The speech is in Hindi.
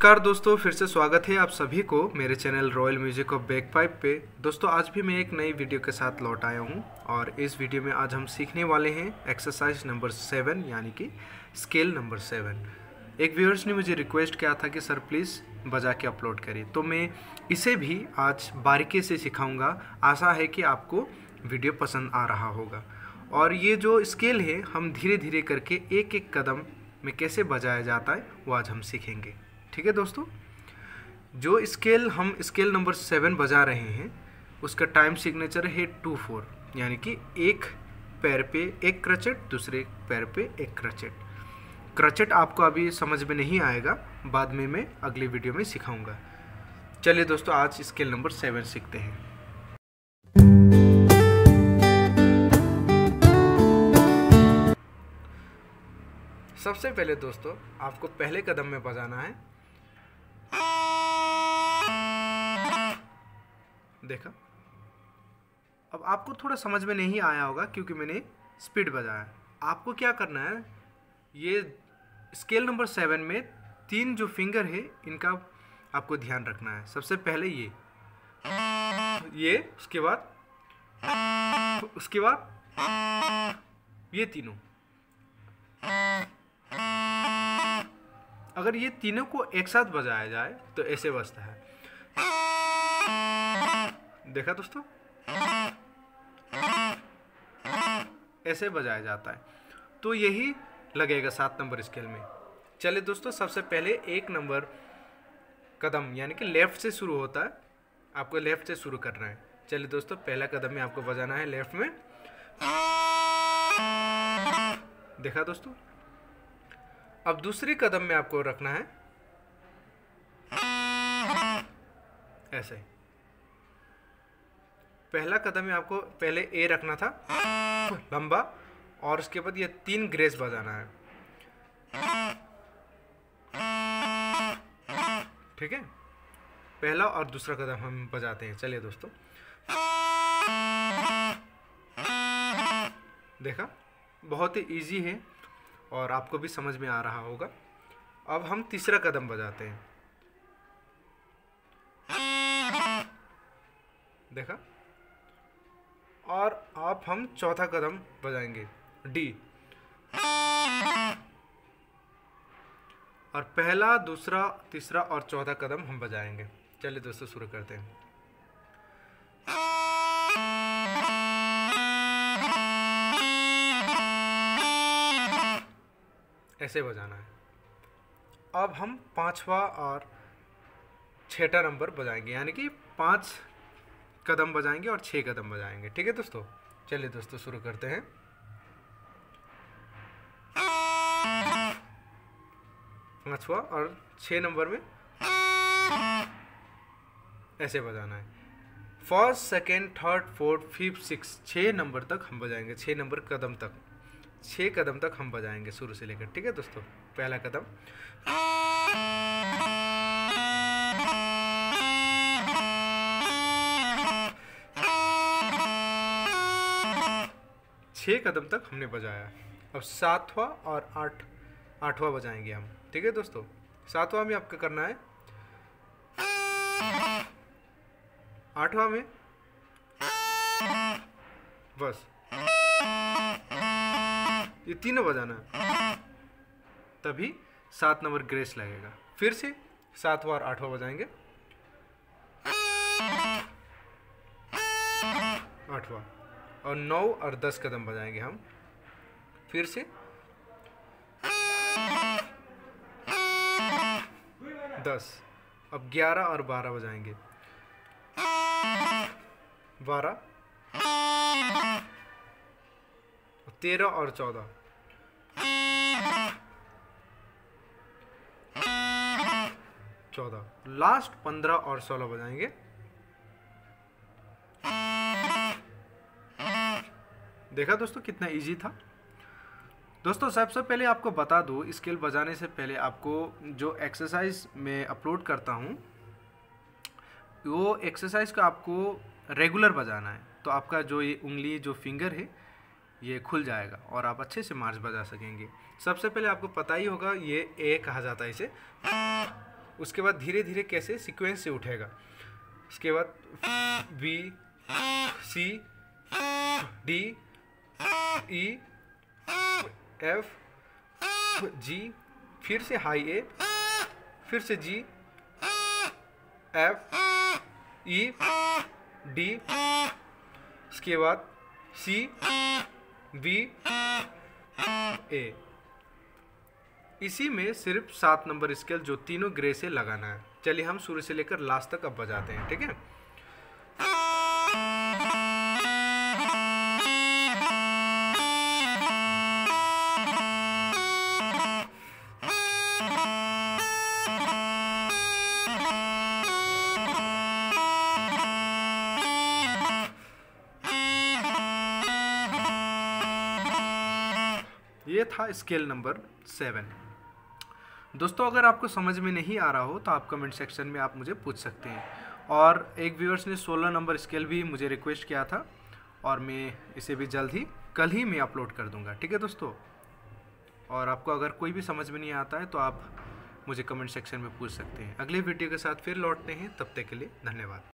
नमस्कार दोस्तों, फिर से स्वागत है आप सभी को मेरे channel royal music of bagpipe पे। दोस्तों आज भी मैं एक नई वीडियो के साथ लौट आया हूँ और इस वीडियो में आज हम सीखने वाले हैं एक्सरसाइज नंबर 7 यानी कि स्केल नंबर 7। एक व्यूअर्स ने मुझे रिक्वेस्ट किया था कि सर प्लीज़ बजा के अपलोड करें, तो मैं इसे भी आज बारीकी से सिखाऊँगा। आशा है कि आपको वीडियो पसंद आ रहा होगा। और ये जो स्केल है हम धीरे धीरे करके एक एक कदम में कैसे बजाया जाता है वो आज हम सीखेंगे। ठीक है दोस्तों, जो स्केल हम स्केल नंबर 7 बजा रहे हैं उसका टाइम सिग्नेचर है 2/4 यानी कि एक पैर पे एक क्रचेट, दूसरे पैर पे एक क्रचेट। क्रचेट आपको अभी समझ में नहीं आएगा, बाद में मैं अगले वीडियो में सिखाऊंगा। चलिए दोस्तों आज स्केल नंबर 7 सीखते हैं। सबसे पहले दोस्तों आपको पहले कदम में बजाना है, देखा। अब आपको थोड़ा समझ में नहीं आया होगा क्योंकि मैंने स्पीड बजाया। आपको क्या करना है, ये स्केल नंबर 7 में 3 जो फिंगर है इनका आपको ध्यान रखना है। सबसे पहले ये उसके बाद ये तीनों। अगर ये तीनों को एक साथ बजाया जाए तो ऐसे बजता है, देखा दोस्तों, ऐसे बजाया जाता है। तो यही लगेगा 7 नंबर स्केल में। चलिए दोस्तों सबसे पहले 1 नंबर कदम यानी कि लेफ्ट से शुरू होता है, आपको लेफ्ट से शुरू करना है। चलिए दोस्तों पहला कदम में आपको बजाना है लेफ्ट में, देखा दोस्तों। अब दूसरे कदम में आपको रखना है ऐसे। पहला कदम में आपको पहले ए रखना था लंबा, और उसके बाद ये 3 ग्रेस बजाना है, ठीक है। पहला और दूसरा कदम हम बजाते हैं। चलिए दोस्तों, देखा बहुत ही इजी है और आपको भी समझ में आ रहा होगा। अब हम तीसरा कदम बजाते हैं, देखा। और अब हम चौथा कदम बजाएंगे डी, और पहला दूसरा तीसरा और चौथा कदम हम बजाएंगे। चलिए दोस्तों शुरू करते हैं। ऐसे बजाना है। अब हम 5वां और 6वां नंबर बजाएंगे यानी कि 5 कदम बजाएंगे और 6 कदम बजाएंगे, ठीक है दोस्तों। चलिए दोस्तों शुरू करते हैं। पांचवा और 6 नंबर में ऐसे बजाना है। 1st, 2nd, 3rd, 4th, 5th, 6th 6 number तक हम बजाएंगे, 6 नंबर कदम तक, 6 कदम तक हम बजाएंगे शुरू से लेकर, ठीक है दोस्तों। पहला कदम, छह कदम तक हमने बजाया। अब 7वां और 8वां बजाएंगे हम, ठीक है दोस्तों। 7वां में आपको करना है, 8वां में बस ये तीनों बजाना है, तभी 7 नंबर ग्रेस लगेगा। फिर से 7वां और 8वां बजाएंगे, 8वां और 9 और 10 कदम बजाएंगे हम। फिर से 10, अब 11 और 12 बजाएंगे, 12, 13 और 14, 14, लास्ट 15 और 16 बजाएंगे। देखा दोस्तों कितना इजी था। दोस्तों सबसे पहले आपको बता दूं, स्केल बजाने से पहले आपको जो एक्सरसाइज मैं अपलोड करता हूं वो एक्सरसाइज का आपको रेगुलर बजाना है, तो आपका जो ये उंगली जो फिंगर है ये खुल जाएगा और आप अच्छे से मार्च बजा सकेंगे। सबसे पहले आपको पता ही होगा ये ए कहा जाता है इसे, उसके बाद धीरे धीरे कैसे सीक्वेंस से उठेगा। उसके बाद B C D E F G, फिर से हाई ए, फिर से जी एफ ई डी, उसके बाद सी बी ए। इसी में सिर्फ 7 नंबर स्केल जो तीनों ग्रे से लगाना है। चलिए हम शुरू से लेकर लास्ट तक अब बजाते हैं, ठीक है। ये था स्केल नंबर 7। दोस्तों अगर आपको समझ में नहीं आ रहा हो तो आप कमेंट सेक्शन में आप मुझे पूछ सकते हैं। और एक व्यूअर्स ने 16 नंबर स्केल भी मुझे रिक्वेस्ट किया था और मैं इसे भी जल्द ही कल ही मैं अपलोड कर दूंगा, ठीक है दोस्तों। और आपको अगर कोई भी समझ में नहीं आता है तो आप मुझे कमेंट सेक्शन में पूछ सकते हैं। अगले वीडियो के साथ फिर लौटते हैं, तब तक के लिए धन्यवाद।